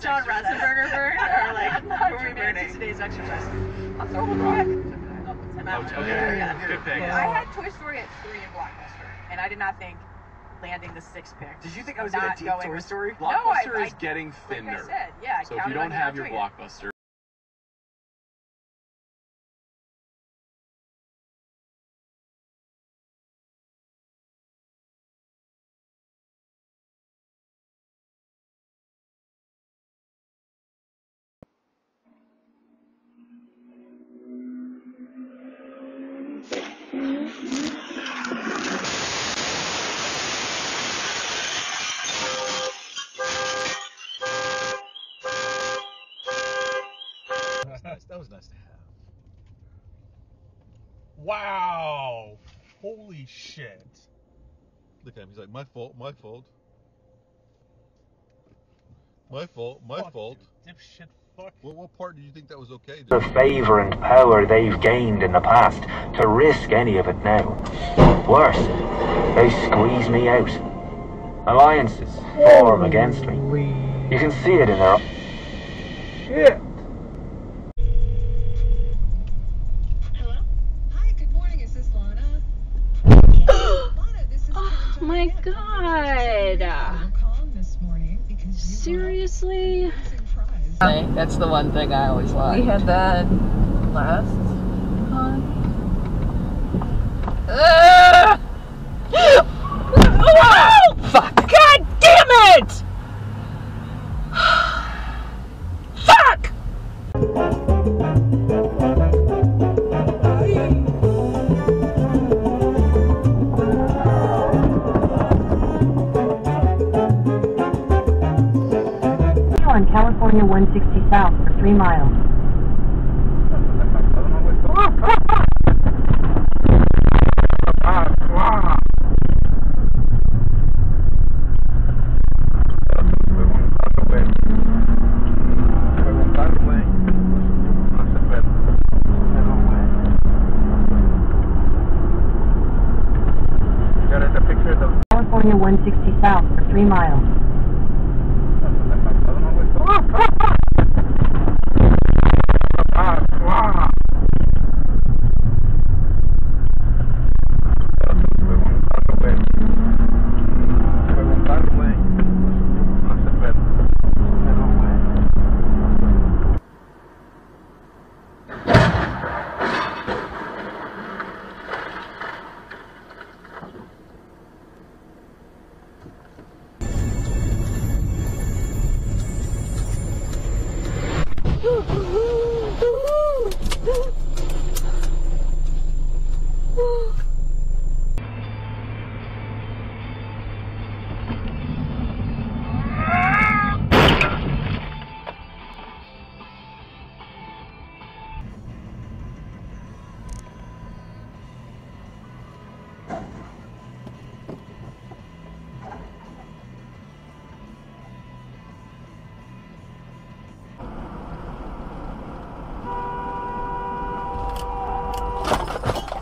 John Rassenberger burn, or like, who are we burning? Today's exercise. I'll throw a rock. Good thing. I had Toy Story at 3 in Blockbuster, and I did not think landing the 6th pick. Did you think I was going to deep Toy Story? Blockbuster is getting thinner. Like I said, yeah. So if you don't have your Blockbuster. That was nice to have. Wow! Holy shit! Look at him. He's like, my fault, my fault. My fault, my fault. Dipshit fuck. Well, what part did you think that was okay? The favor and power they've gained in the past to risk any of it now. Worse, they squeeze me out. Alliances form against me. You can see it in their shit. My God! Seriously? That's the one thing I always like. We had that last time. Oh, fuck! God damn it! Fuck! California 160 south for 3 miles. California 160 south for 3 miles.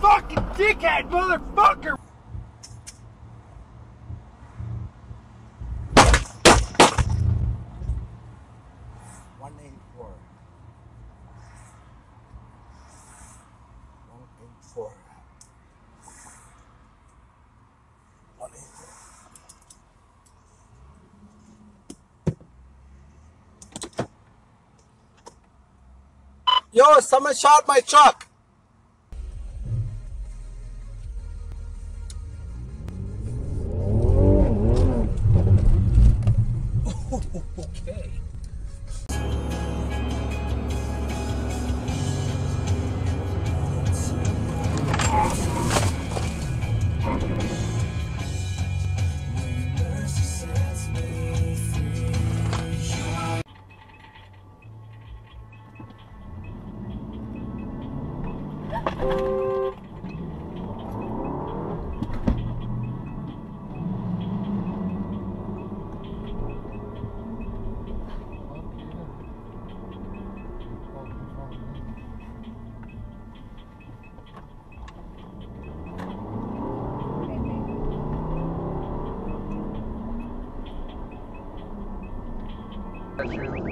Fucking dickhead motherfucker! Yo, someone shot my truck!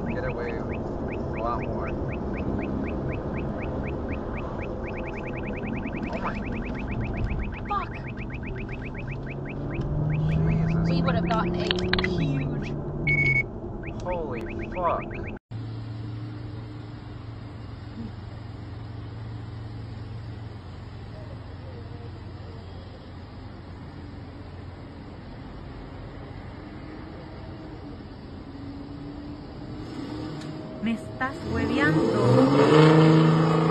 get away with a lot more. Oh my. Fuck! Jesus. We would have gotten a huge... Holy fuck. Me estás hueveando.